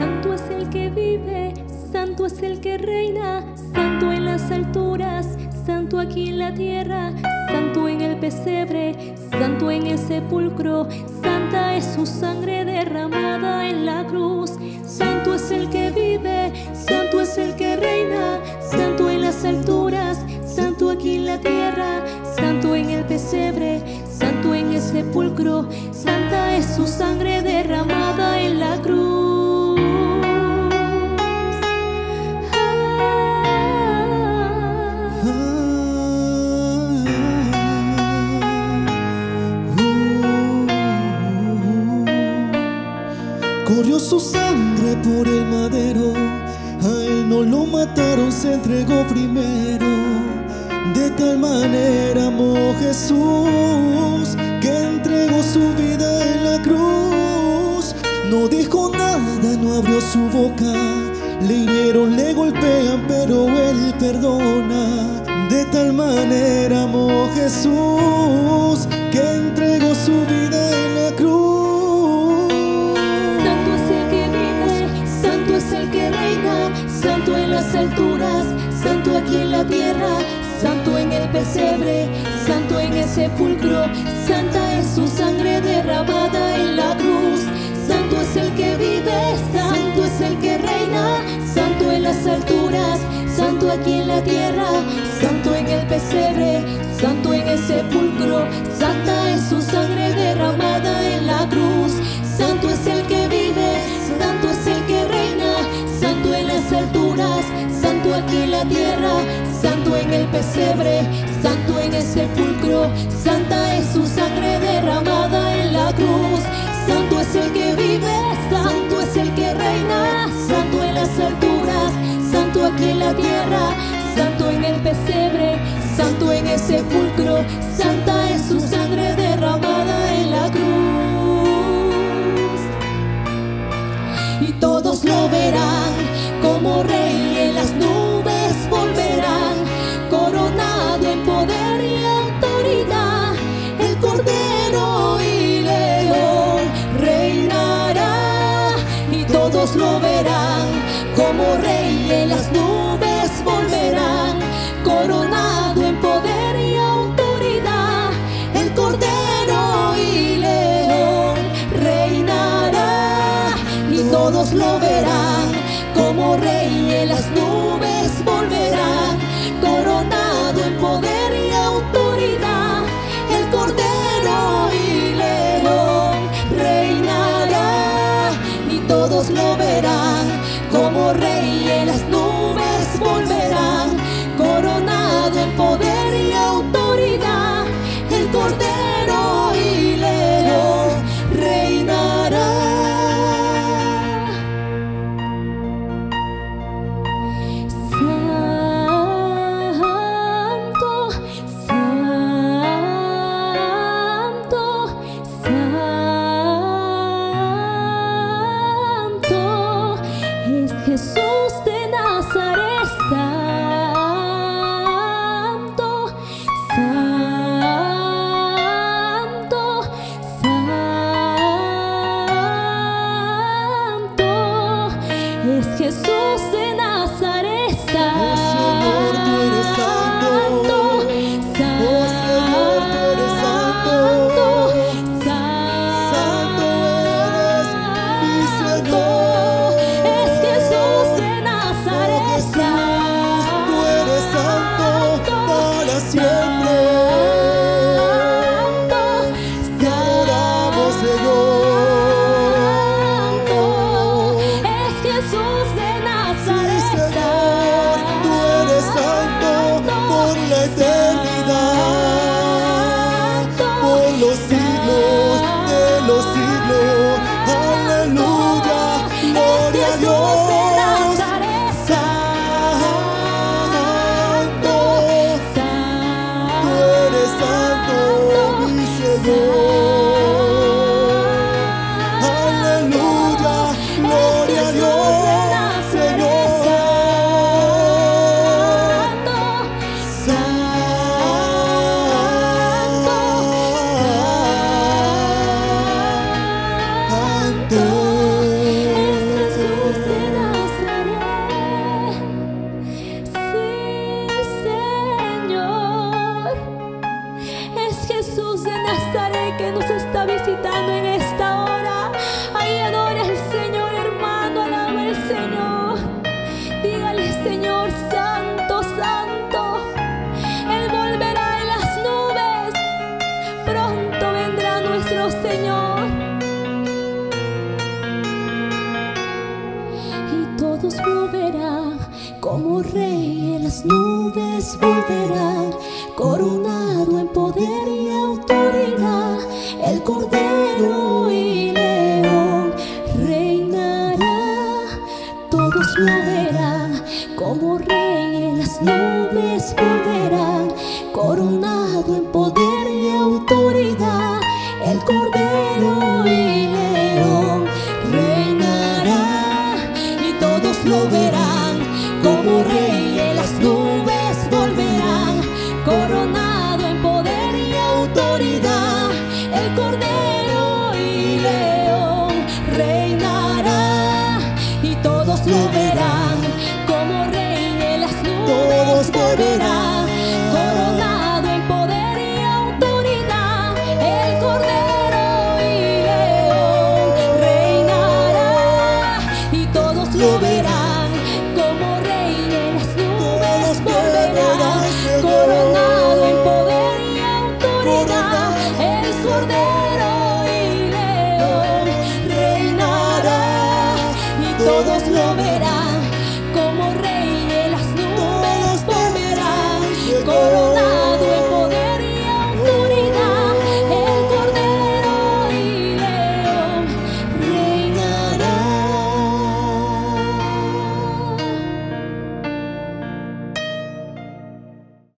Santo es el que vive, santo es el que reina, santo en las alturas, santo aquí en la tierra, santo en el pesebre, santo en el sepulcro, santa es su sangre derramada en la cruz. Santo es el que vive, santo es el que reina, santo en las alturas, santo aquí en la tierra, santo en el pesebre, santo en el sepulcro, santa es su sangre derramada en la cruz. Corrió su sangre por el madero, a él no lo mataron, se entregó primero. De tal manera amó Jesús, que entregó su vida en la cruz. No dijo nada, no abrió su boca, le hirieron, le golpean, pero él perdona. De tal manera amó Jesús, que entregó su vida en la cruz. Santo en las alturas, santo aquí en la tierra, santo en el pesebre, santo en el sepulcro, santa es su sangre derramada en la cruz. Santo es el que vive, santo es el que reina, santo en las alturas, santo aquí en la tierra, santo en el pesebre, santo en el sepulcro, santa es su sangre derramada en la cruz. Santo es el que vive, santo es el que reina, santo en las alturas, santo aquí en la tierra, santo en el pesebre, santo en el sepulcro, santa es su sangre derramada en la cruz. Santo es el que vive, santo es el que reina, santo en las alturas, santo aquí en la tierra, santo en el pesebre, santo en el sepulcro, santa es su sangre derramada en la cruz. Y todos lo verán, como rey en las nubes volverán, coronado en poder y autoridad, el Cordero y León reinará. Y todos lo verán, como rey en las nubes volverán, coronado en poder y autoridad, el Cordero y León reinará. Y todos lo verán, como rey en las nubes volverán, coronado en poder y autoridad, el Cordero y León reinará. Y todos lo verán, como rey en las nubes volverán, coronado en poder y autoridad, el Cordero y León reinará. Santo, santo, santo es Jesús de Nazaret. Santo, santo, santo es Jesús de Nazaret. Oh Señor, tú eres santo. Oh Señor, tú eres santo. Santo eres mi Señor. Es Jesús de Nazaret. Oh Jesús, tú eres santo para siempre. Santo, Te adoramos, Señor. santo es Jesús de Nazaret. todos moverá, como rey en las nubes volverá, coronado en poder y autoridad, el Cordero y León reinará, todos lo verán, como rey en las nubes volverá, coronado en poder y autoridad, el Cordero y León reinará, y todos lo verán, como rey en las nubes volverán, coronado en poder y autoridad, el Cordero y León reinará, y todos lo verán, como rey en las nubes volverán, coronado en poder y autoridad, el Cordero y León reinará, y todos lo verán, como rey de las nubes volverá, coronado en poder y autoridad, el Cordero y León reinará, y todos lo verán.